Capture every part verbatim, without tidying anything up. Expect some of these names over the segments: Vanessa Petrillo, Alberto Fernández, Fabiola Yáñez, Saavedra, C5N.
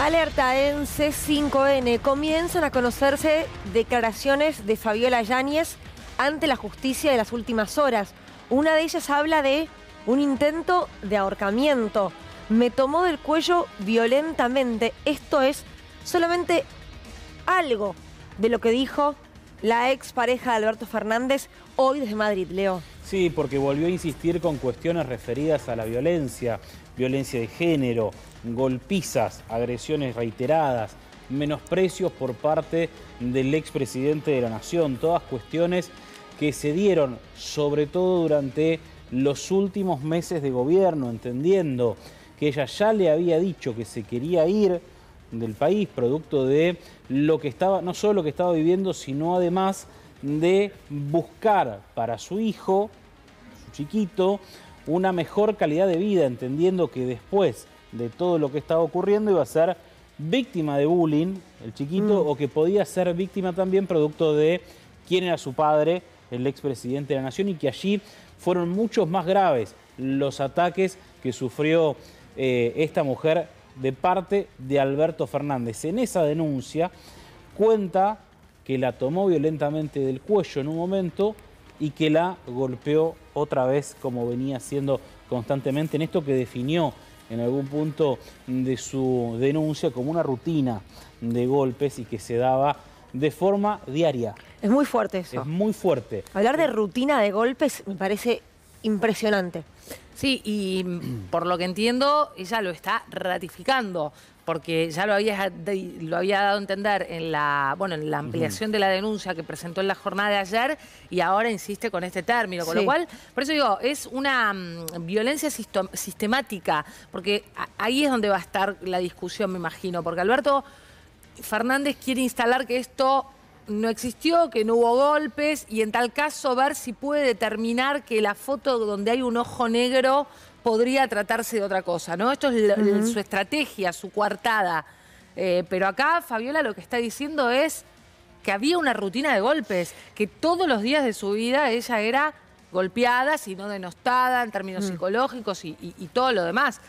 Alerta en C cinco N. Comienzan a conocerse declaraciones de Fabiola Yáñez ante la justicia de las últimas horas. Una de ellas habla de un intento de ahorcamiento. Me tomó del cuello violentamente. Esto es solamente algo de lo que dijo la expareja de Alberto Fernández hoy desde Madrid, Leo. Sí, porque volvió a insistir con cuestiones referidas a la violencia, violencia de género, golpizas, agresiones reiteradas, menosprecios por parte del expresidente de la Nación, todas cuestiones que se dieron sobre todo durante los últimos meses de gobierno, entendiendo que ella ya le había dicho que se quería ir del país, producto de lo que estaba, no solo lo que estaba viviendo, sino además de buscar para su hijo, su chiquito, una mejor calidad de vida, entendiendo que después de todo lo que estaba ocurriendo iba a ser víctima de bullying, el chiquito, mm. o que podía ser víctima también producto de quién era su padre, el expresidente de la Nación, y que allí fueron muchos más graves los ataques que sufrió eh, esta mujer de parte de Alberto Fernández. En esa denuncia cuenta que la tomó violentamente del cuello en un momento y que la golpeó otra vez como venía haciendo constantemente, en esto que definió en algún punto de su denuncia como una rutina de golpes y que se daba de forma diaria. Es muy fuerte eso. Es muy fuerte. Hablar de rutina de golpes me parece impresionante. Sí, y por lo que entiendo, ella lo está ratificando, porque ya lo había, lo había dado a entender en la, bueno, en la ampliación de la denuncia que presentó en la jornada de ayer, y ahora insiste con este término, con sí. lo cual, por eso digo, es una um, violencia sistemática, porque ahí es donde va a estar la discusión, me imagino, porque Alberto Fernández quiere instalar que esto no existió, que no hubo golpes, y en tal caso ver si puede determinar que la foto donde hay un ojo negro podría tratarse de otra cosa, ¿no? Esto es uh-huh. su estrategia, su coartada. Eh, pero acá Fabiola lo que está diciendo es que había una rutina de golpes, que todos los días de su vida ella era golpeada, si no denostada, en términos uh-huh. psicológicos y, y, y todo lo demás.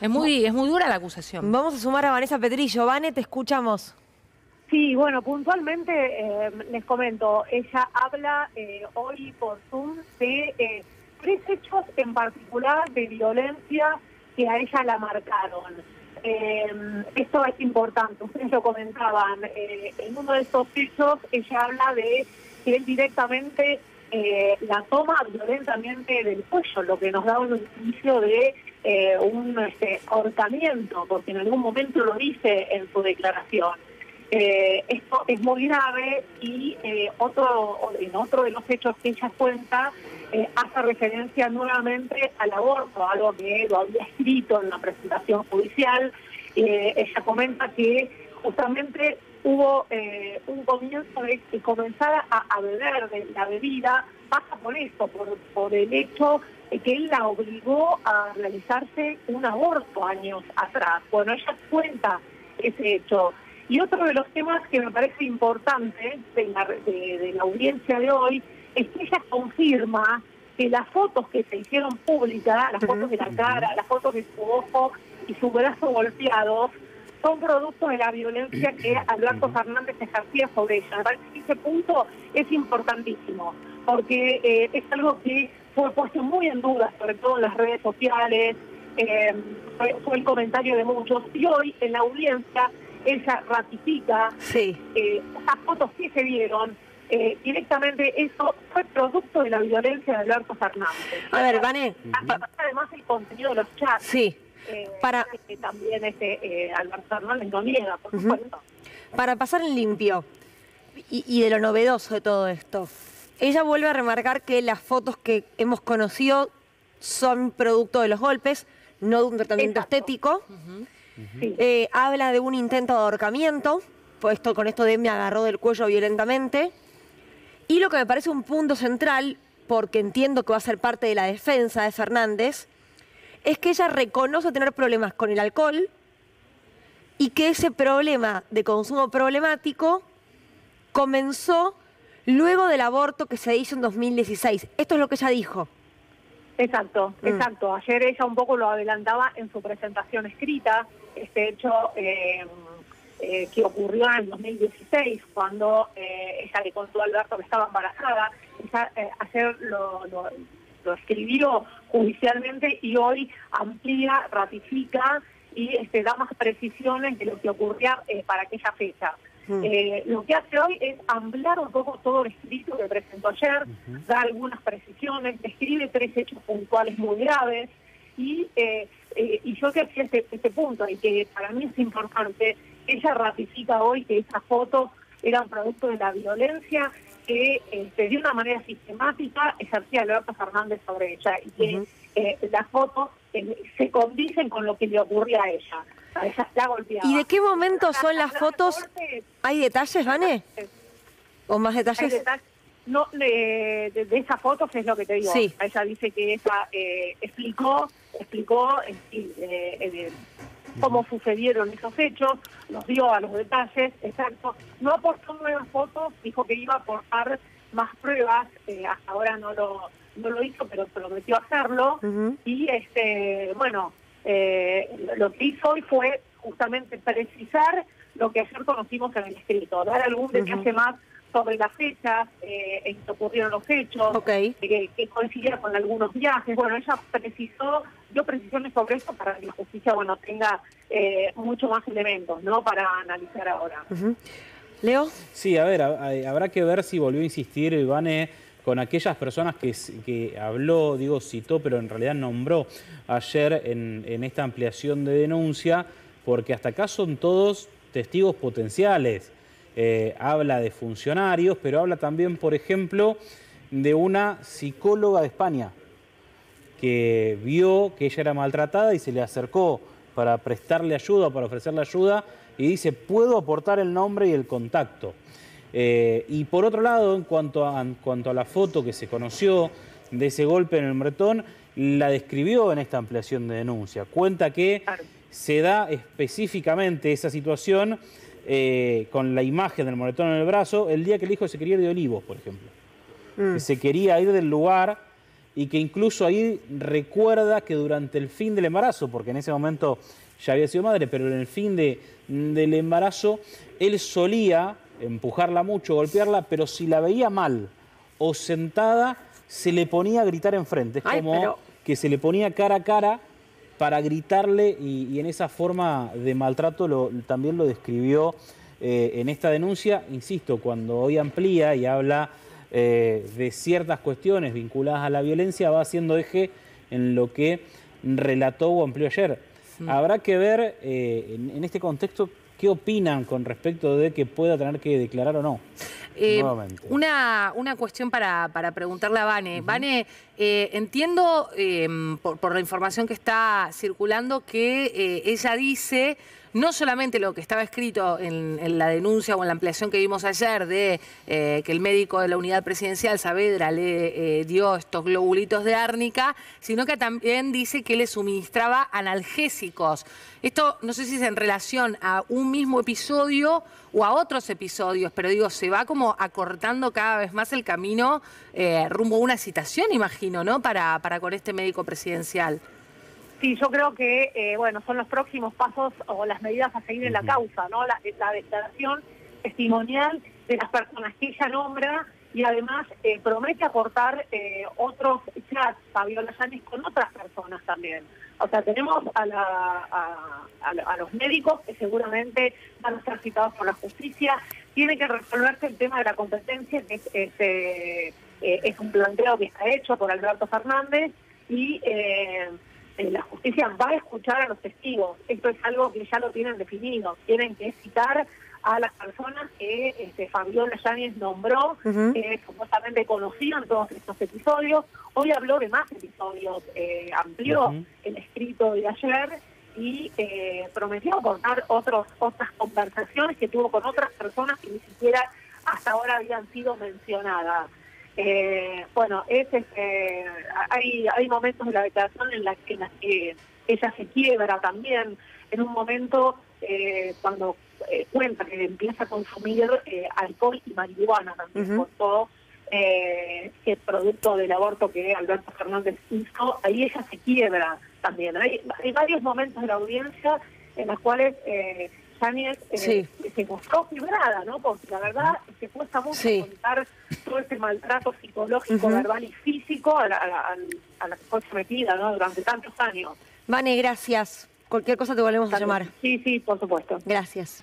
Es muy, es muy dura la acusación. Vamos a sumar a Vanessa Petrillo. Vane, te escuchamos. Sí, bueno, puntualmente eh, les comento, ella habla eh, hoy por Zoom de eh, tres hechos en particular de violencia que a ella la marcaron. Eh, esto es importante, ustedes lo comentaban, eh, en uno de estos hechos ella habla de que él directamente eh, la toma violentamente del cuello, lo que nos da un indicio de eh, un este, ahorcamiento, porque en algún momento lo dice en su declaración. Eh, esto es muy grave y eh, otro en otro de los hechos que ella cuenta eh, hace referencia nuevamente al aborto, algo que lo había escrito en la presentación judicial. Eh, ella comenta que justamente hubo eh, un comienzo de que comenzara a, a beber de la bebida, pasa por esto, por, por el hecho de que él la obligó a realizarse un aborto años atrás. Bueno, ella cuenta ese hecho. Y otro de los temas que me parece importante de la, de, de la audiencia de hoy es que ella confirma que las fotos que se hicieron públicas, las fotos de la cara, las fotos de su ojo y su brazo golpeados, son producto de la violencia que Alberto Fernández ejercía sobre ella. Me parece que ese punto es importantísimo, porque eh, es algo que fue puesto muy en duda, sobre todo en las redes sociales, eh, fue, fue el comentario de muchos, y hoy en la audiencia ella ratifica sí. eh, esas fotos que se dieron, eh, directamente eso fue producto de la violencia de Alberto Fernández. A ver, Vané. Además el contenido de los chats. Sí. Eh, Para... que también este, eh, Alberto Fernández no niega, por supuesto. Uh-huh. Para pasar en limpio, y, y de lo novedoso de todo esto, ella vuelve a remarcar que las fotos que hemos conocido son producto de los golpes, no de un tratamiento Exacto. estético. Uh-huh. Sí. Eh, habla de un intento de ahorcamiento, pues esto, con esto de me agarró del cuello violentamente. Y lo que me parece un punto central, porque entiendo que va a ser parte de la defensa de Fernández, es que ella reconoce tener problemas con el alcohol y que ese problema de consumo problemático comenzó luego del aborto que se hizo en dos mil dieciséis. Esto es lo que ella dijo. Exacto, mm. exacto. Ayer ella un poco lo adelantaba en su presentación escrita, este hecho eh, eh, que ocurrió en el dos mil dieciséis, cuando eh, ella le contó a Alberto que estaba embarazada. Ella, eh, ayer lo, lo, lo escribió judicialmente y hoy amplía, ratifica y este, da más precisiones de lo que ocurría eh, para aquella fecha. Mm. Eh, lo que hace hoy es ampliar un poco todo el escrito que presentó ayer, uh-huh. da algunas precisiones, describe tres hechos puntuales muy graves y, eh, eh, y yo que hacía este, este punto y que para mí es importante, ella ratifica hoy que esa foto era un producto de la violencia que este, de una manera sistemática ejercía Alberto Fernández sobre ella y que uh-huh. eh, las fotos eh, se condicen con lo que le ocurría a ella. A ella la golpeaba. ¿Y de qué momento son las fotos? ¿Hay detalles, Vane? ¿O más detalles? Detalles. No, de, de, de esas fotos es lo que te digo. Sí. Ella dice que ella eh, explicó, explicó eh, eh, eh, cómo sucedieron esos hechos, nos dio a los detalles, exacto. No aportó nuevas fotos, dijo que iba a aportar más pruebas, eh, hasta ahora no lo, no lo hizo, pero prometió hacerlo. Uh-huh. Y este, bueno, eh, lo que hizo hoy fue justamente precisar lo que ayer conocimos en el escrito, dar algún detalle uh-huh. más sobre las fechas, eh, en que ocurrieron los hechos, okay. que, que coincidieron con algunos viajes. Bueno, ella precisó, dio precisiones sobre eso para que la justicia, bueno, tenga eh, mucho más elementos, ¿no?, para analizar ahora. Uh-huh. ¿Leo? Sí, a ver, a, a, habrá que ver si volvió a insistir Ivane con aquellas personas que, que habló, digo, citó, pero en realidad nombró ayer en, en esta ampliación de denuncia, porque hasta acá son todos testigos potenciales. Eh, habla de funcionarios, pero habla también, por ejemplo, de una psicóloga de España que vio que ella era maltratada y se le acercó para prestarle ayuda, para ofrecerle ayuda, y dice, puedo aportar el nombre y el contacto. Eh, y por otro lado, en cuanto, a, en cuanto a la foto que se conoció de ese golpe en el Bretón, la describió en esta ampliación de denuncia. Cuenta que se da específicamente esa situación Eh, con la imagen del moretón en el brazo, el día que el hijo se quería ir de Olivos, por ejemplo. Mm. Que se quería ir del lugar y que incluso ahí recuerda que durante el fin del embarazo, porque en ese momento ya había sido madre, pero en el fin de, del embarazo, él solía empujarla mucho, golpearla, pero si la veía mal o sentada, se le ponía a gritar enfrente. Es como Ay, pero... que se le ponía cara a cara para gritarle y, y en esa forma de maltrato lo, también lo describió eh, en esta denuncia, insisto, cuando hoy amplía y habla eh, de ciertas cuestiones vinculadas a la violencia, va haciendo eje en lo que relató o amplió ayer. Sí. Habrá que ver eh, en, en este contexto qué opinan con respecto de que pueda tener que declarar o no. Eh, una, una cuestión para, para preguntarle a Vane. Uh-huh. Vane, eh, entiendo eh, por, por la información que está circulando que eh, ella dice no solamente lo que estaba escrito en, en la denuncia o en la ampliación que vimos ayer de eh, que el médico de la unidad presidencial, Saavedra, le eh, dio estos globulitos de árnica, sino que también dice que le suministraba analgésicos. Esto no sé si es en relación a un mismo episodio o a otros episodios, pero digo, se va como acortando cada vez más el camino eh, rumbo a una citación, imagino, ¿no?, para, para con este médico presidencial. Sí, yo creo que eh, bueno, son los próximos pasos o las medidas a seguir en la causa, ¿no? La, la declaración testimonial de las personas que ella nombra y además eh, promete aportar eh, otros chats, Fabiola Yáñez, con otras personas también. O sea, tenemos a, la, a, a, a los médicos que seguramente van a ser citados por la justicia. Tiene que resolverse el tema de la competencia, que es, es, eh, es un planteo que está hecho por Alberto Fernández y... Eh, la justicia va a escuchar a los testigos. Esto es algo que ya lo tienen definido. Tienen que citar a las personas que este, Fabiola Yáñez nombró, uh-huh. que supuestamente conocían todos estos episodios. Hoy habló de más episodios, eh, amplió uh-huh. el escrito de ayer y eh, prometió contar otros, otras conversaciones que tuvo con otras personas que ni siquiera hasta ahora habían sido mencionadas. Eh, bueno, es, eh, hay, hay momentos de la declaración en las que, en las que ella se quiebra también. En un momento, eh, cuando eh, cuenta que empieza a consumir eh, alcohol y marihuana, también uh-huh. contó eh, el producto del aborto que Alberto Fernández hizo, ahí ella se quiebra también. Hay, hay varios momentos de la audiencia en los cuales eh, Yáñez eh, sí. se mostró quebrada, ¿no? Porque la verdad se cuesta mucho sí. contar todo este maltrato psicológico, uh-huh. verbal y físico a la, a, la, a la que fue sometida, ¿no? Durante tantos años. Vane, gracias. Cualquier cosa te volvemos a llamar. Sí, sí, por supuesto. Gracias.